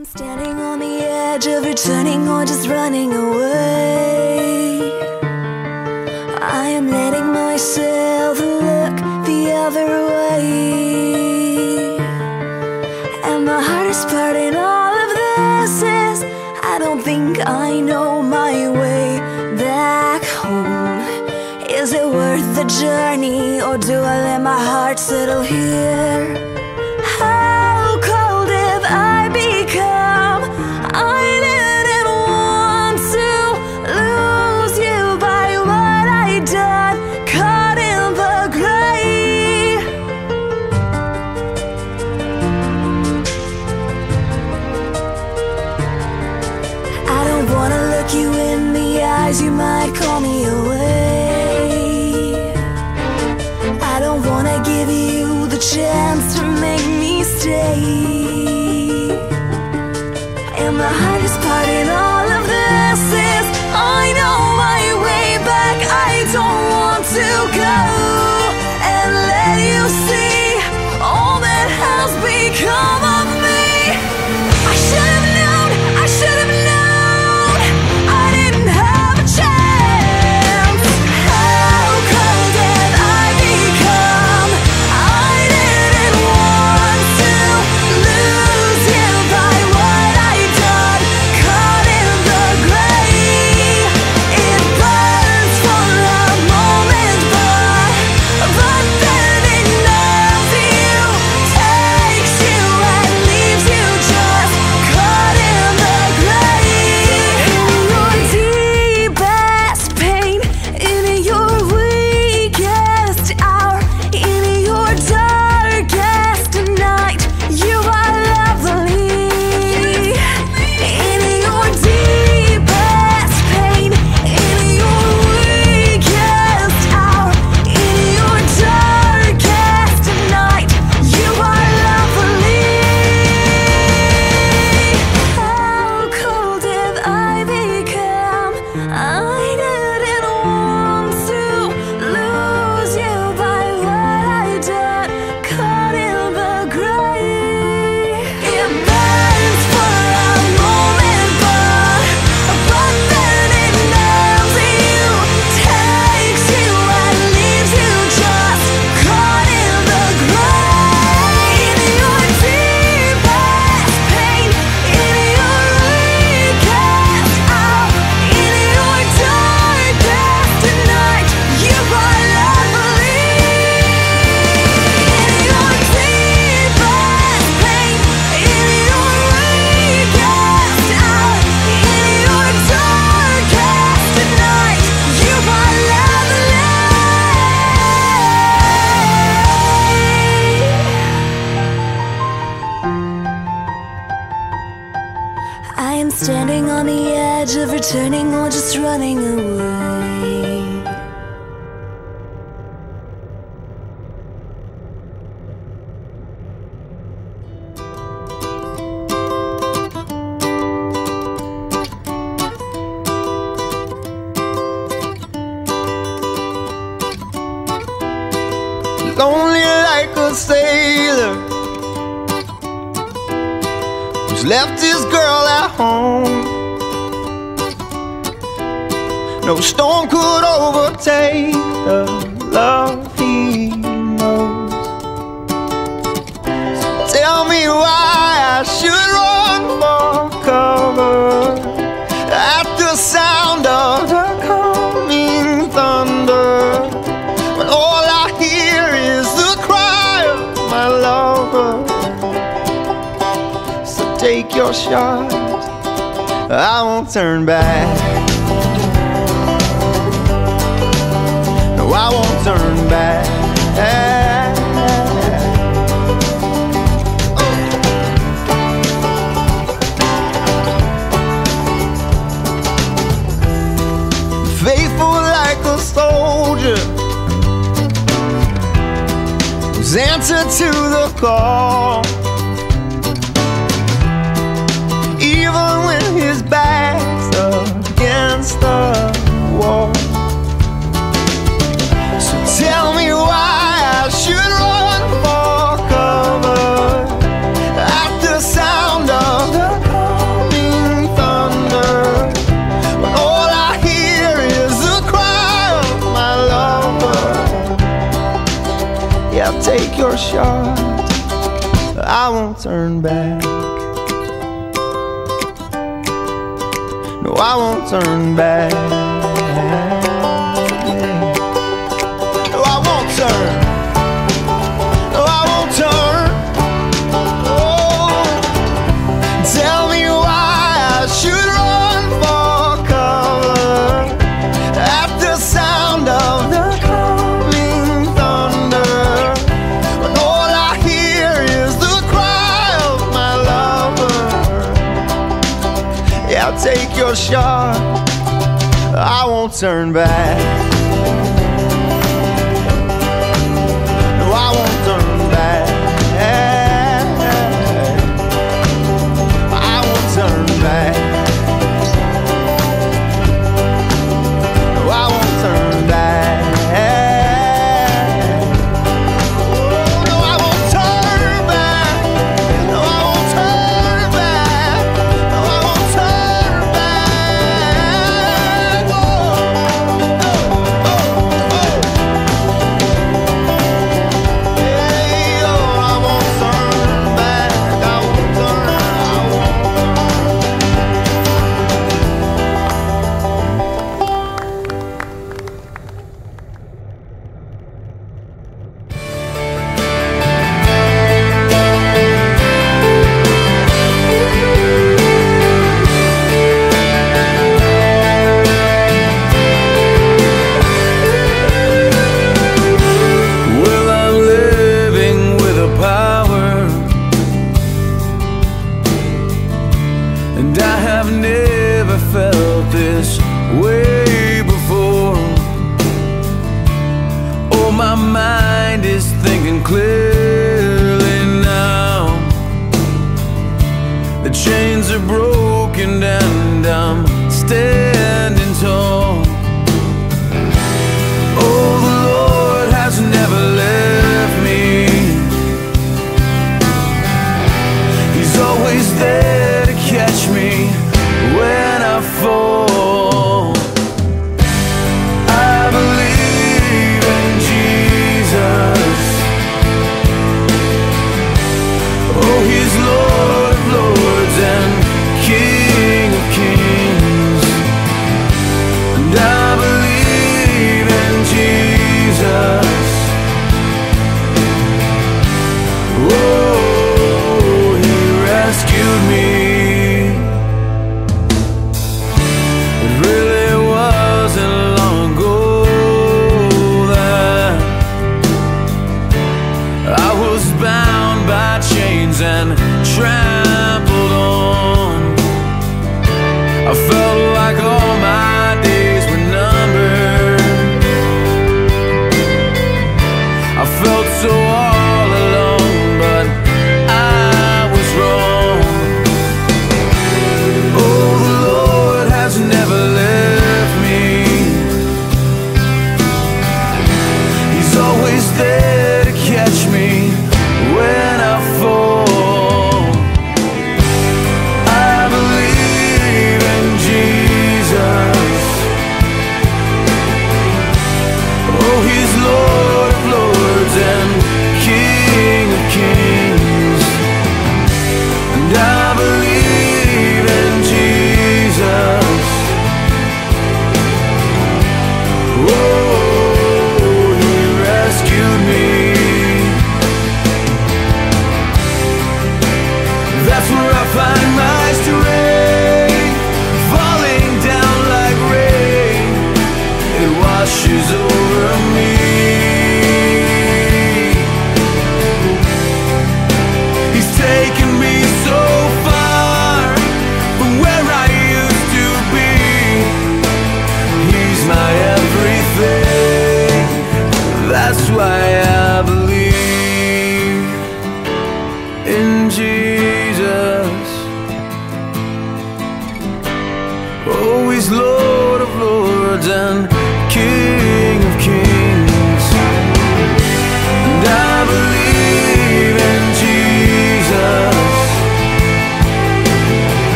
I'm standing on the edge of returning or just running away. I am letting myself look the other way. And the hardest part in all of this is I don't think I know my way back home. Is it worth the journey, or do I let my heart settle here? You in the eyes, you might call me away. I don't wanna give you the chance to make me stay. And the hardest part in all of this is I know my way back. I don't want to go and let you see all that has become of me. I should have known, I should have known. I am standing on the edge of returning or just running away. Lonely like a sailor who's left his girl at home. No storm could overtake the love he knows. So tell me why I should run for cover at the sound of the coming thunder, when all I hear is the cry of my lover. Take your shot, I won't turn back. No, I won't turn back. Oh. Faithful like a soldier who's answered to the call. Even when his back's against the wall. So tell me why I should run for cover at the sound of the your shot, I won't turn back. No, I won't turn back. No, I won't turn. No, I won't turn. Oh, tell me why I should run for cover at the sound of the coming thunder, when all I hear is the cry of my lover. Yeah, take your shot, I won't turn back.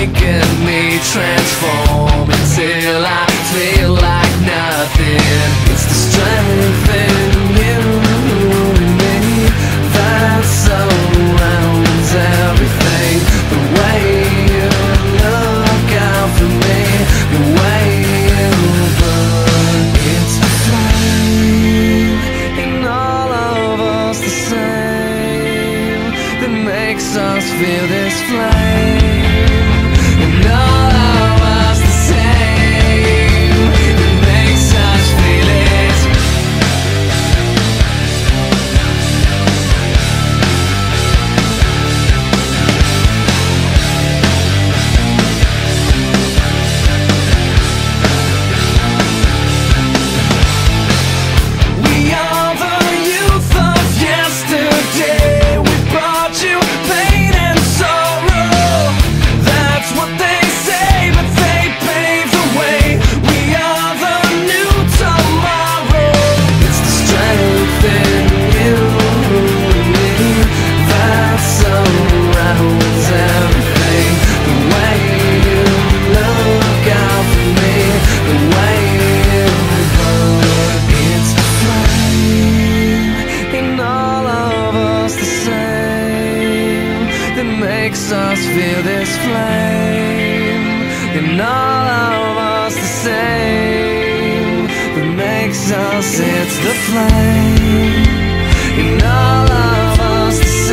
making me transform until I feel like nothing. It's the strength in you and me that surrounds everything. The way you look out for me, the way you burn, it's a flame in all of us the same that makes us feel this flame. Makes us feel this flame in all of us the same. That makes us, it's the flame in all of us the same.